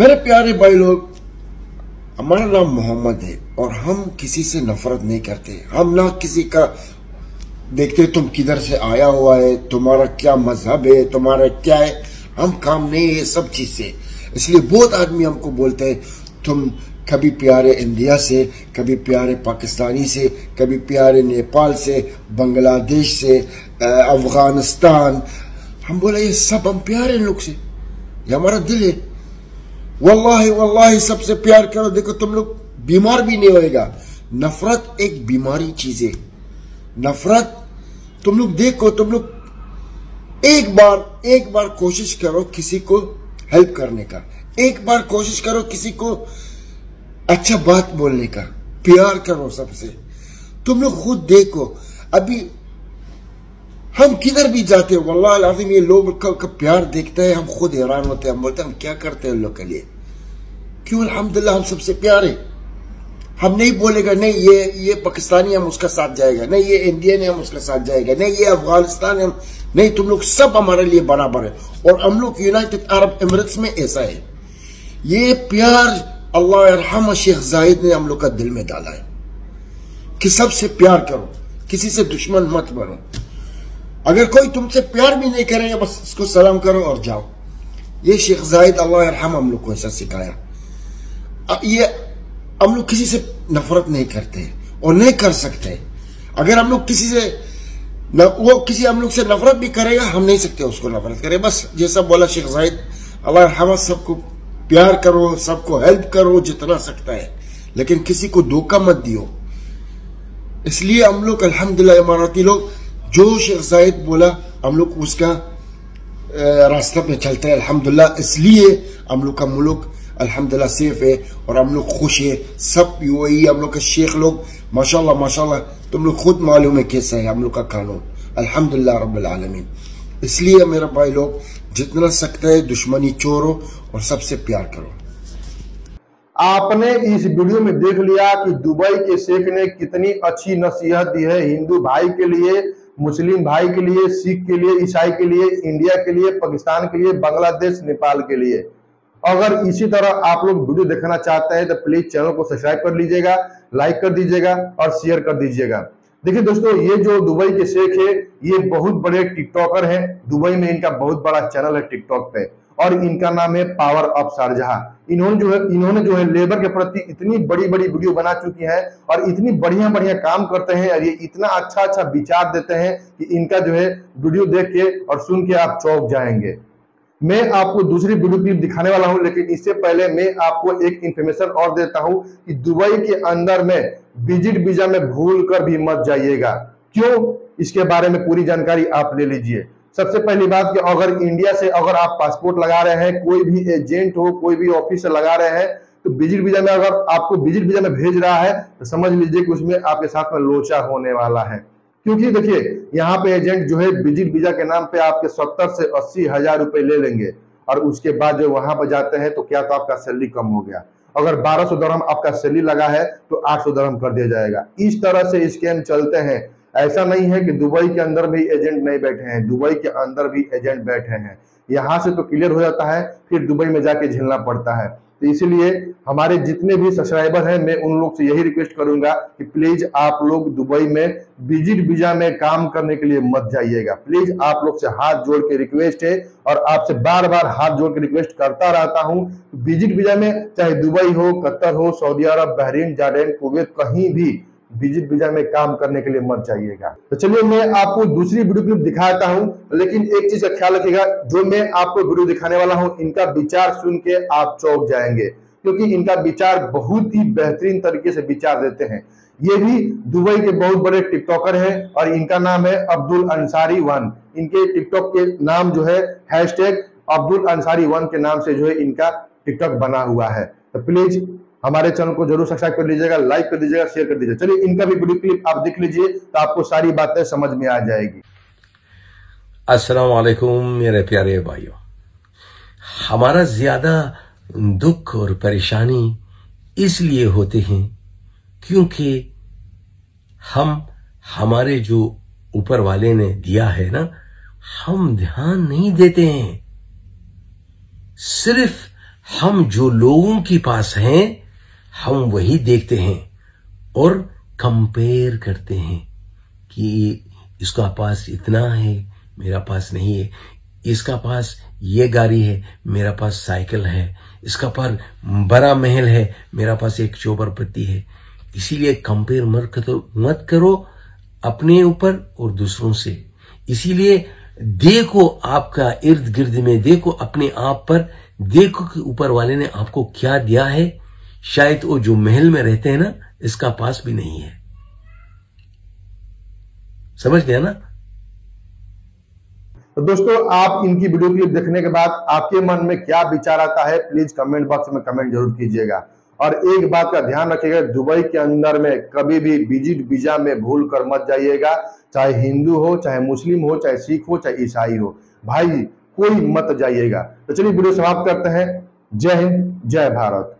मेरे प्यारे भाई लोग, हमारा नाम मोहम्मद है और हम किसी से नफरत नहीं करते। हम ना किसी का देखते तुम किधर से आया हुआ है, तुम्हारा क्या मजहब है, तुम्हारा क्या है, हम काम नहीं है सब चीज़ से। इसलिए बहुत आदमी हमको बोलते हैं तुम कभी प्यारे इंडिया से, कभी प्यारे पाकिस्तानी से, कभी प्यारे नेपाल से, बांग्लादेश से, अफगानिस्तान। हम बोले ये सब हम प्यारे लोग से, ये हमारा दिल है। वल्लाही वल्लाही सबसे प्यार करो, देखो तुम लोग बीमार भी नहीं होएगा। नफरत एक बीमारी चीज़ है। नफरत तुम लोग देखो, तुम लोग एक बार कोशिश करो किसी को हेल्प करने का, एक बार कोशिश करो किसी को अच्छा बात बोलने का, प्यार करो सबसे। तुम लोग खुद देखो अभी हम किधर भी जाते हैं, वल्लाह अल-अज़ीम ये लोग का प्यार देखते हैं हम खुद हैरान होते हैं। हम बोलते हैं हम क्या करते हैं लोग के लिए, क्यों अल्हम्दुलिल्लाह हम सबसे प्यारे। हम नहीं बोलेगा नहीं ये पाकिस्तानी हम उसका साथ जाएगा, नहीं ये इंडियन है हम उसका साथ जाएगा, नहीं ये अफगानिस्तान है हम नहीं। तुम लोग सब हमारे लिए बराबर है। और हम लोग यूनाइटेड अरब एमिरेट्स में ऐसा है। ये प्यार अल्लाह यरहम शेख ज़ायद ने हम लोग का दिल में डाला है कि सबसे प्यार करो, किसी से दुश्मन मत बनो। अगर कोई तुमसे प्यार भी नहीं करेगा बस इसको सलाम करो और जाओ। ये शेख ज़ायद अल्लाह यरहम हम लोग को ऐसा सिखाया। ये हम लोग किसी से नफरत नहीं करते और नहीं कर सकते। अगर हम लोग किसी से वो किसी हम लोग से नफरत भी करेगा हम नहीं सकते उसको नफरत करें। बस जैसा बोला शेख ज़ायद अल्लाह यरहम, सबको प्यार करो, सबको हेल्प करो जितना सकता है, लेकिन किसी को धोखा मत दियो। इसलिए हम लोग अल्हम्दुलिल्लाह इमारती लोग जो शेख ज़ायद बोला हम लोग उसका रास्ते पे चलते हैं अल्हम्दुलिल्लाह। इसलिए हम लोग का मुल्क अल्हम्दुलिल्लाह सेफ है और हम लोग खुश है। सब यूएई हम लोग के शेख लोग माशाल्लाह माशाल्लाह, तुम लोग खुद मालूम है कैसा है हम लोग का कानून अल्हम्दुलिल्लाह रब्बिल आलमीन। इसलिए मेरा भाई लोग जितना सकता है दुश्मनी छोड़ो और सबसे प्यार करो। आपने इस वीडियो में देख लिया कि दुबई के शेख ने कितनी अच्छी नसीहत दी है हिंदू भाई के लिए, मुस्लिम भाई के लिए, सिख के लिए, ईसाई के लिए, इंडिया के लिए, पाकिस्तान के लिए, बांग्लादेश, नेपाल के लिए। अगर इसी तरह आप लोग वीडियो देखना चाहते हैं तो प्लीज चैनल को सब्सक्राइब कर लीजिएगा, लाइक कर दीजिएगा और शेयर कर दीजिएगा। देखिए दोस्तों, ये जो दुबई के शेख है ये बहुत बड़े टिकटॉकर हैं। दुबई में इनका बहुत बड़ा चैनल है टिकटॉक पे और इनका नाम है पावर ऑफ शारजहा। इन्होंने जो है लेबर के प्रति इतनी बड़ी बड़ी वीडियो बना चुकी हैं और इतनी बढ़िया बढ़िया काम करते हैं और ये इतना अच्छा अच्छा विचार देते हैं कि इनका जो है वीडियो देख के और सुन के आप चौंक जाएंगे। मैं आपको दूसरी वीडियो क्लिप दिखाने वाला हूं, लेकिन इससे पहले मैं आपको एक इंफॉर्मेशन और देता हूं कि दुबई के अंदर में विजिट वीजा में भूल कर भी मत जाइएगा। क्यों, इसके बारे में पूरी जानकारी आप ले लीजिए। सबसे पहली बात कि अगर इंडिया से अगर आप पासपोर्ट लगा रहे हैं, कोई भी एजेंट हो, कोई भी ऑफिस से लगा रहे हैं, तो विजिट वीजा में अगर आपको विजिट वीजा में भेज रहा है तो समझ लीजिए कि उसमें आपके साथ में लोचा होने वाला है। क्योंकि देखिए यहाँ पे एजेंट जो है विजिट वीजा के नाम पे आपके 70 से 80 हजार रुपए ले लेंगे और उसके बाद जो वहां पर जाते हैं तो क्या तो आपका सैलरी कम हो गया। अगर 1200 दरहम आपका सैलरी लगा है तो 800 दरहम कर दिया जाएगा। इस तरह से स्कैम चलते हैं। ऐसा नहीं है कि दुबई के अंदर भी एजेंट नहीं बैठे हैं, दुबई के अंदर भी एजेंट बैठे हैं। यहाँ से तो क्लियर हो जाता है, फिर दुबई में जाके झेलना पड़ता है। तो इसीलिए हमारे जितने भी सब्सक्राइबर हैं मैं उन लोग से यही रिक्वेस्ट करूंगा कि प्लीज आप लोग दुबई में विजिट वीजा में काम करने के लिए मत जाइएगा। प्लीज आप लोग से हाथ जोड़ के रिक्वेस्ट है और आपसे बार बार हाथ जोड़ के रिक्वेस्ट करता रहता हूं। विजिट वीजा में चाहे दुबई हो, कतर हो, सऊदी अरब, बहरीन, जॉर्डन, कुवैत, कहीं भी विजिट वीजा में काम करने के लिए मत जाइएगा। तो चलिए मैं आपको दूसरी वीडियो क्लिप दिखाता हूं, लेकिन एक चीज का ख्याल रखिएगा, जो मैं आपको वीडियो दिखाने वाला हूं इनका विचार सुन के आप चौंक जाएंगे, क्योंकि इनका विचार बहुत ही बेहतरीन तरीके से विचार देते हैं। ये भी दुबई के बहुत बड़े टिकटॉकर हैं और इनका नाम है अब्दुल अंसारी वन। इनके टिकटॉक के नाम जो है हैशटैग अब्दुल अंसारी वन के नाम से जो है इनका टिकटॉक बना हुआ है। तो प्लीज हमारे चैनल को जरूर सब्सक्राइब कर लीजिएगा, लाइक कर दीजिएगा, शेयर कर दीजिएगा। चलिए इनका भी वीडियो क्लिप आप देख लीजिए तो आपको सारी बातें समझ में आ जाएगी। अस्सलाम वालेकुम मेरे प्यारे भाइयों, हमारा ज्यादा दुख और परेशानी इसलिए होते हैं क्योंकि हम हमारे जो ऊपर वाले ने दिया है ना, हम ध्यान नहीं देते हैं। सिर्फ हम जो लोगों के पास हैं हम वही देखते हैं और कंपेयर करते हैं कि इसका पास इतना है, मेरा पास नहीं है, इसका पास ये गाड़ी है, मेरा पास साइकिल है, इसका पास बड़ा महल है, मेरा पास एक चौपरपट्टी है। इसीलिए कंपेयर मत करो अपने ऊपर और दूसरों से। इसीलिए देखो आपका इर्द गिर्द में, देखो अपने आप पर, देखो कि ऊपर वाले ने आपको क्या दिया है। शायद वो जो महल में रहते हैं ना, इसका पास भी नहीं है। समझ गया ना? तो दोस्तों, आप इनकी वीडियो क्लिप देखने के बाद आपके मन में क्या विचार आता है, प्लीज कमेंट बॉक्स में कमेंट जरूर कीजिएगा। और एक बात का ध्यान रखिएगा, दुबई के अंदर में कभी भी विजिट वीजा में भूल कर मत जाइएगा। चाहे हिंदू हो, चाहे मुस्लिम हो, चाहे सिख हो, चाहे ईसाई हो, भाई कोई मत जाइएगा। तो चलिए वीडियो समाप्त करते हैं। जय हिंद, जय भारत।